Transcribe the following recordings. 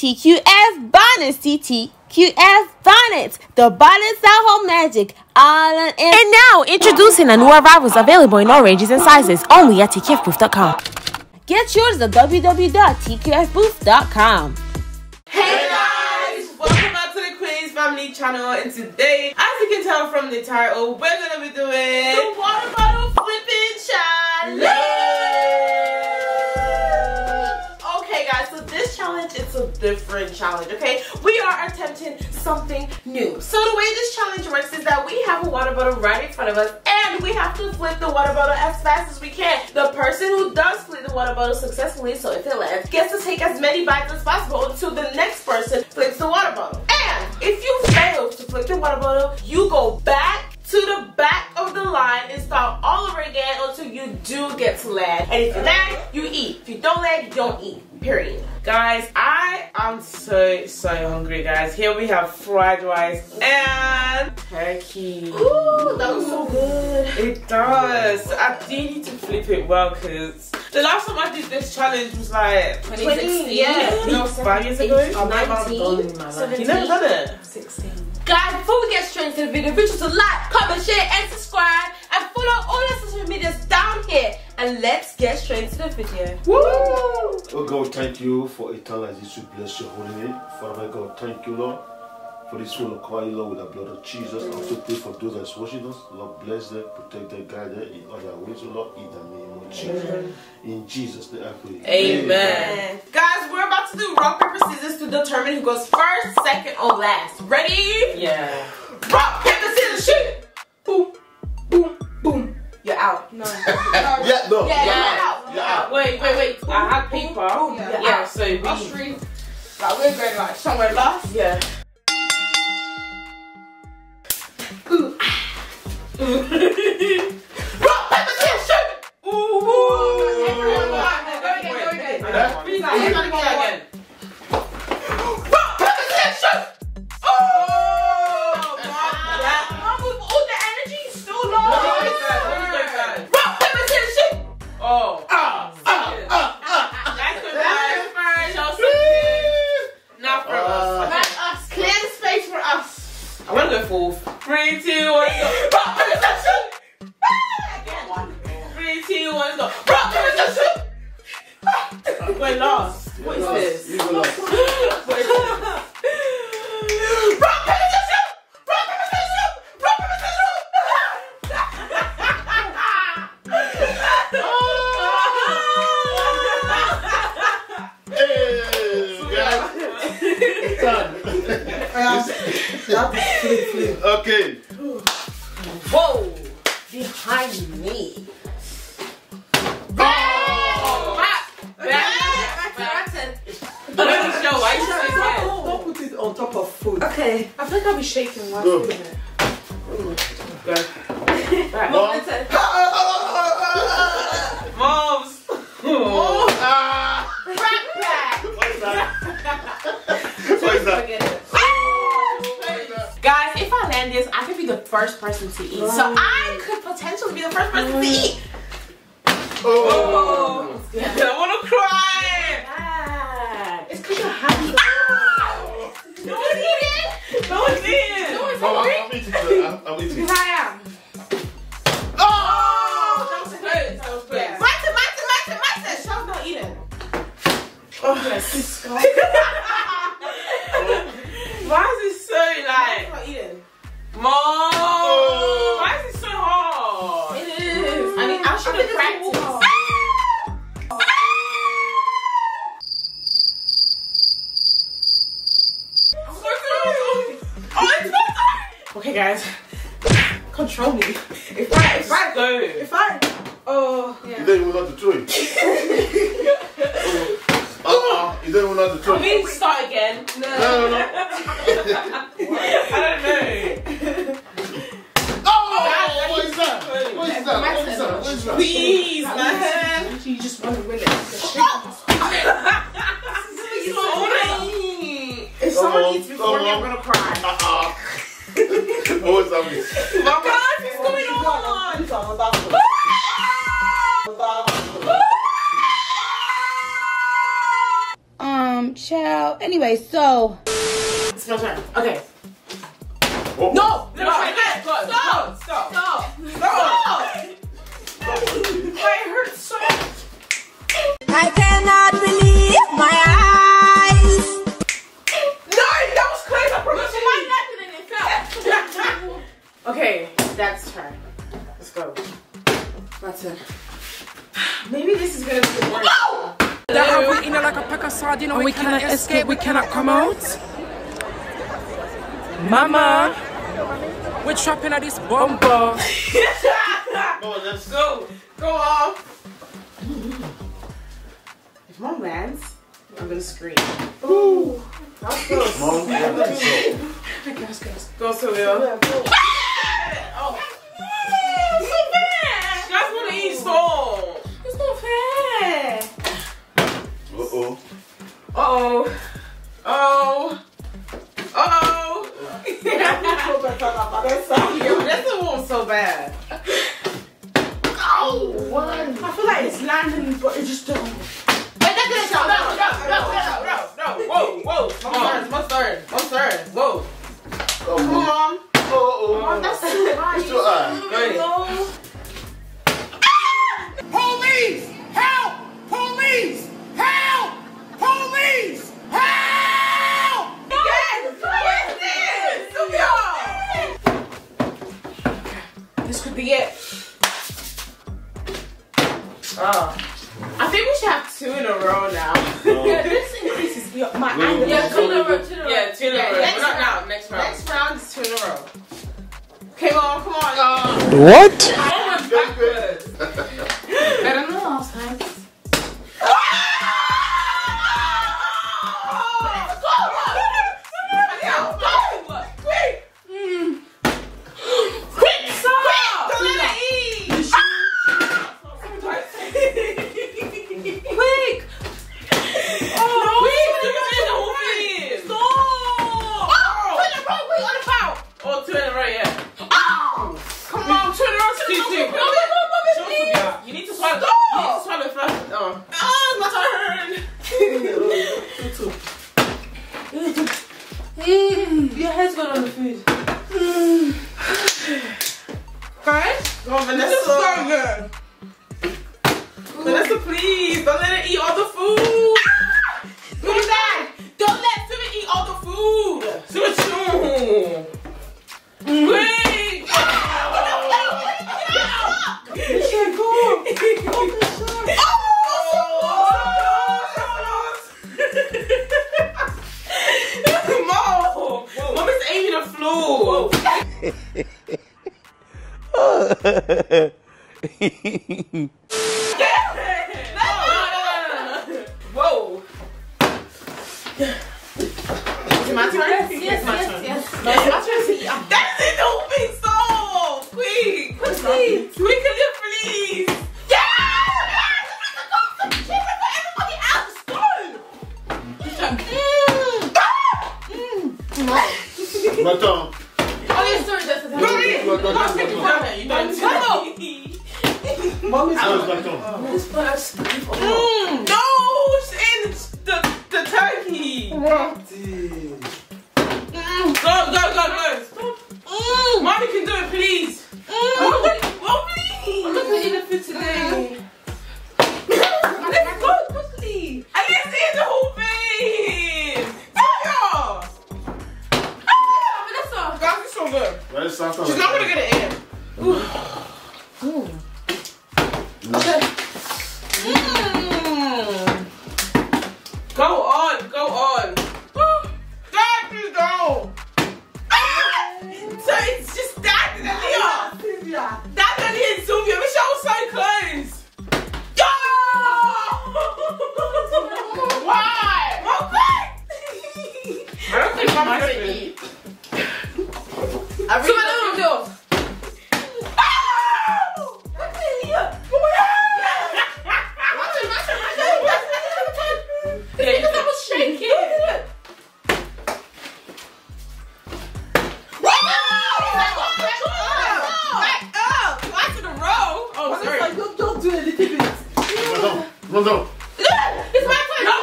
TQF bonnets, TQF bonnets, the bonnets that hold magic. And now, introducing the new arrivals, available in all ranges and sizes, only at TQFbooth.com. Get yours at www.TQFbooth.com. Hey guys, welcome back to the Queens Family Channel, and today, as you can tell from the title, we're gonna be doing the water bottle flipping challenge. It's a different challenge, okay? We are attempting something new. So the way this challenge works is that we have a water bottle right in front of us and we have to flip the water bottle as fast as we can. The person who does flip the water bottle successfully, so if it lands, gets to take as many bites as possible until the next person flips the water bottle. And if you fail to flip the water bottle, you go back to the back of the line and start all over again until you do get to land. And if you land, you eat. If you don't land, you don't eat. Period. Guys, I am so hungry, guys. Here we have fried rice and turkey. Ooh, that looks so good. It does. So I do need to flip it well, because the last time I did this challenge was like 2016. Yeah. No, 5 years ago. I've never done it in my life. You never done it? 16. Guys, before we get straight into the video, be sure to like, comment, share, and subscribe, and follow all our social medias down here. And let's get straight into the video. Woo! Oh God, thank you for eternal as you bless your holy name. Father God, thank you, Lord, for this will acquire you, Lord, with the blood of Jesus. I also pray for those that's watching us. Lord, bless them, protect them, guide them in all their ways, Lord, in the name of Jesus. In Jesus' name I pray. Amen. Guys, we're about to do rock, paper, scissors to determine who goes first, second, or last. Ready? Yeah. Rock, paper, scissors, shoot! Boom, boom, boom. You're out. No. Yeah, no. Yeah, you're out. Wait. I had paper. Yeah. So we. Like we're going like somewhere last. Yeah. Ooh. Rock, paper, scissors, shoot! Ooh. Go again. Rock, paper, scissors, shoot! Oh my God! With all the energy, still low. Oh. That's good. Not for us. Let us clear the space for us. I want to go for 3, 2, 1, go. Rock, paper, scissors, shoot! Again. 3, 2, 1, go. Rock, paper, scissors, shoot! We're lost. What is this? You were lost. What is this? Rock, paper, scissors, shoot! Rock, paper, scissors, shoot! Rock, paper, scissors, shoot! Oh. Okay. Whoa! Behind me. Don't put it on top of food. Okay. I think I'll be shaking one minute. Okay. Moms! Moms! Backpack! What is that? What is that? This, I could be the first person to eat. So I could potentially be the first person to eat. Oh, I don't want to cry. Ah. It's because you're happy. Ah. No one's eating. No one's eating. No one's hungry. I'm eating. Because I am. Oh, that was good. Mate. She's not eating. Oh, yes. Disgusting. Why is it so like? Not eating. Mom! Oh. Why is it so hard? It is. I mean, I should have practiced. I'm so sorry. Oh, it's so sorry. Okay, guys. Control me. If I. Oh. Yeah. You don't even know how to do it. You don't even know how to do it. Can we start again? No. I don't know. What is that? Please, man. You just want to win it. If someone eats before me, I'm going to cry. What is that mean? God, what's going on? Child, anyway, so. It's my turn. Okay. Whoa. No! No! Stop! Stop! Stop! Stop! My hurts so much. I cannot believe my eyes. No, that was crazy. I promise you. Why not? And then it fell. Okay, that's her. Let's go. That's it. Maybe this is gonna be the worst. No! We're in like a pack of sardines. We cannot escape. We cannot come out. Mama, we're trapping at this bumper. Come on, let's go. Go off. If mom lands, I'm gonna scream. Ooh, that's close. Mom, yeah, that's so. Go, Sylvia. Oh. It's so bad. She doesn't want to eat so. It's not fair. Uh-oh. Uh-oh. Uh-oh. Uh-oh. That's the one so bad. Oh, what? I feel like it's landing, but it just don't. Wait, that's it. No, no, no, no, no, no, no. Whoa, whoa. Come on. One third. One third. Whoa. Oh, come on. Oh, oh, oh. That's too high. It's too high. Police! Help! Police! Help! Police! Help! Yes! What is this? This could be it. Oh. I think we should have two in a row now. No. This increases my anger. Yeah, two in a row. Yeah, two in a row. Not now, next round. Next round is two in a row. Okay, mom, come on. What? I went backwards. I don't know last time. It's my turn. No,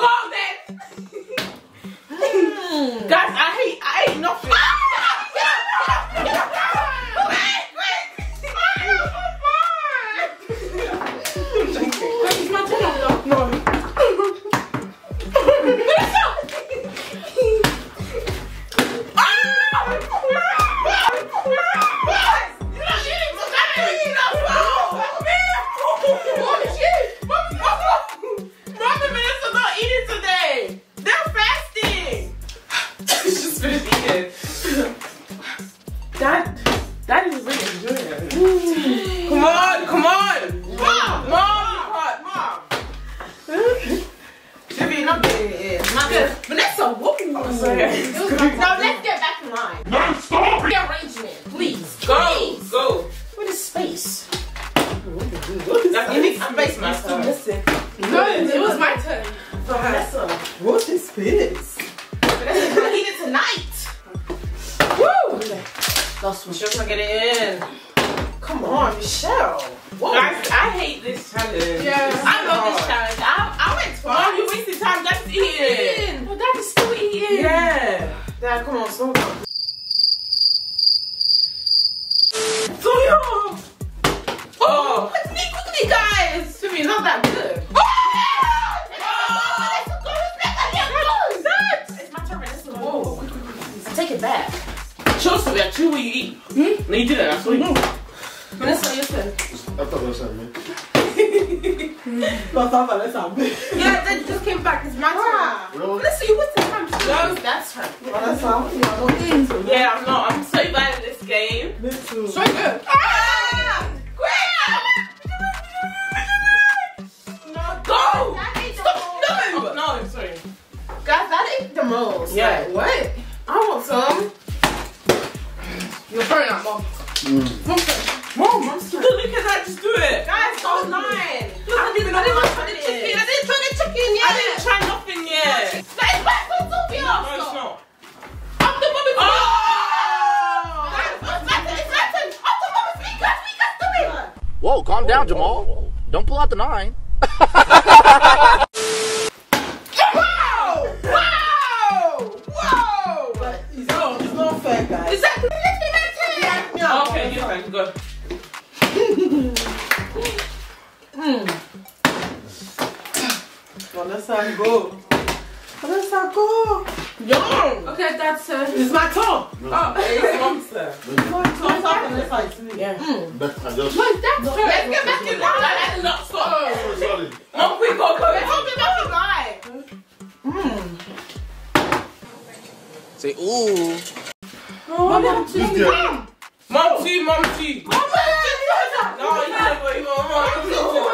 go on then. space. You need space, Master. Listen. No, it was my turn. Vanessa. What is this? Vanessa, gonna eat it tonight. Woo! Okay. Last one. Michelle's gonna get it in. Come on, Michelle. Guys, I hate this challenge. Yes. I love this challenge. I went twice. Oh, you wasted time. That's eating. Well, that is still eating. Yeah. Dad, come on, slow down. Oh, oh, look at me quickly, guys. To me, not that good. Oh, oh, it's my turn. Oh, quick. Take it back. Show us that you will eat. Hmm? No, you didn't. I saw you. Vanessa, your turn. I thought that was me. Yeah, that just came back. It's my turn. Really? Vanessa, you wasted time. No, that's her. Vanessa, yeah, I'm not. I'm so bad at this game. Me too. So good. Ah! No, go! Stop! No! Oh, no, sorry. Guys, that ate the most. Yeah. Like, what? I want some. You're throwing that, Mom. Mom, look at that. Just do it. Guys, stop lying. I didn't try the chicken yet. I didn't try nothing yet. That is back on Sophia. No, it's not. I'm the mommy. Oh! It's my turn. I'm the mommy. Speak, guys. Do it. Whoa, calm down, Jamal. Whoa. Don't pull out the 9. Wow. But it's not fair, guys. Is that okay, you're fine, go. Vanessa, go. Vanessa, go. Yum. Okay, that's it's my turn. No. Oh, it's monster. It's my turn. Let's get back in line. That's not so. No, quick, go. Let's get back in. Say, ooh. Oh, Mom T! No, you never even want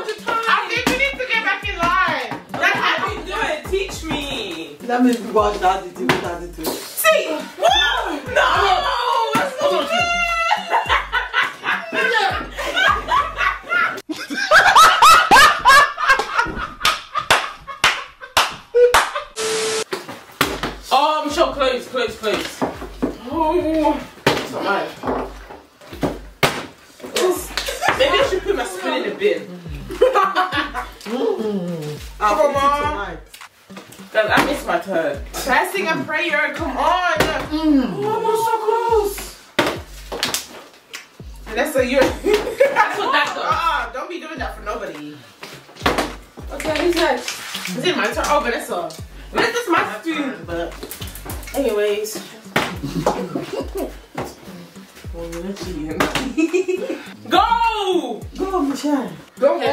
to. I think we need to get back in line. That's how you do it. Teach me. Let me watch daddy do. See? Woo! No! That's not fair! Oh, I'm sure. Close. Oh. It's alright. Maybe I should put my spoon in the bin. Come on. Guys, I missed my turn. Fasting and prayer, come on. Oh, I'm so close. Vanessa, you're... That's what that does. Don't be doing that for nobody. Okay, who's next? Is it my turn? Oh, Vanessa. Vanessa's my spoon. But anyways. Go, Michelle. Go on.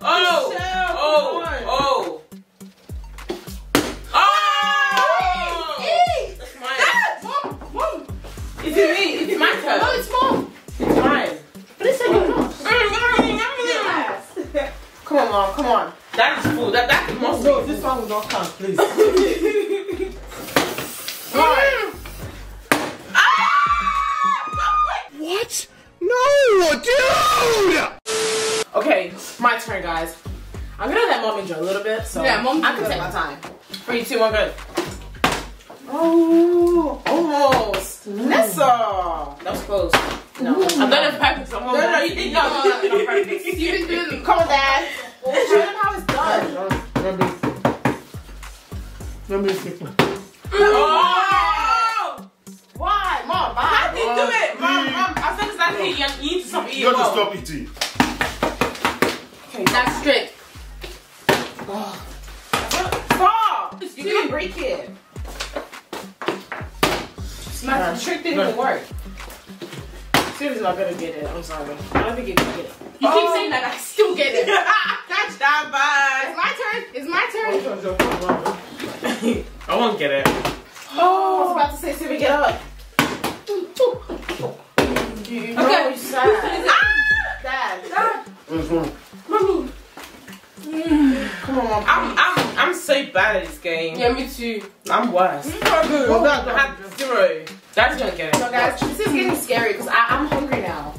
Oh, Michelle, oh. Eat. That's mine. It's me. It's my turn. No, it's Mom. It's mine. But it's like yours. Come on, Mom. Come on. That is food. That must be. No, this one will not count, please. All right. What? No, dude! Okay, my turn, guys. I'm gonna let Mom enjoy a little bit, so yeah, Mom, I can take my time. 3, 2, 1, go. Oh, almost. Vanessa! That was close. No, I'm not in practice. No, you didn't. No, practice. You didn't do it. Come on, Dad. Show them how it's done. Let me see. Oh! Why, Mom? How did you do it, Mom? You need to stop eating. You have to stop eating. Okay, that's strict. Oh. Stop! You're going to break it. It's trick didn't work. Seriously, I better get it. I'm sorry. I don't think you can get it. You keep saying that, I still get it. Touchdown, bye. It's my turn. I won't get it. Oh, I was about to say, Siri, get up. Okay, Dad. Mommy. Come on, Mom. I'm so bad at this game. Yeah, me too. I'm worse. Well, I had 0. Dad's gonna get it. So guys, this is getting scary because I'm hungry now.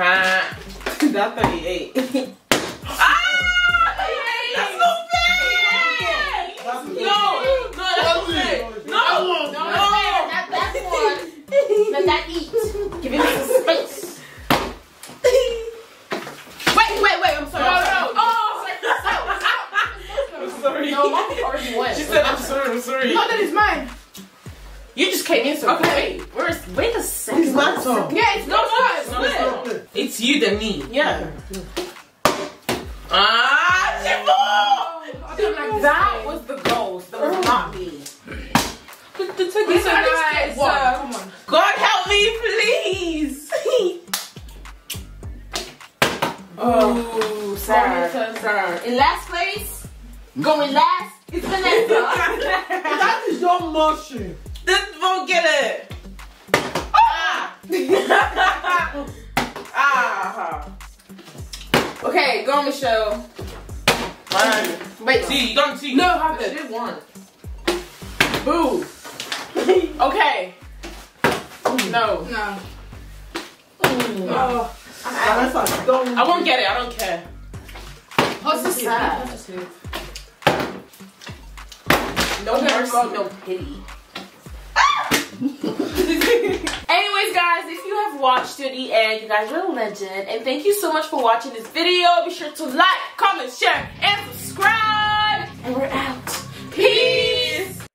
trying. That 38. Ah! 38! That's no fair! No, that's no fair. No, not that one. Let that eat. Give me some space. Wait, I'm sorry. No. Oh! I'm sorry. No, mine already won. She said, I'm sorry. No, that is mine. You just came in so okay. Wait a second. It's my song. Yeah, it's not mine. It's you than me. Yeah. Ah, Jimbo! That was the goal. That was not me. It's so nice. Come on. God help me, please. Oh, sad. In last place, going last, it's Vanessa. That is your motion. This won't get it. Ah! Ah! Okay, go on, Michelle. Mine. Wait, see, you don't see. No, have it. I did one. Boo. Okay. No. No. I won't get it. I don't care. What's this? No mercy, no pity. Anyways, guys, if you have watched to the end, you guys are a legend. And thank you so much for watching this video. Be sure to like, comment, share, and subscribe. And we're out. Peace.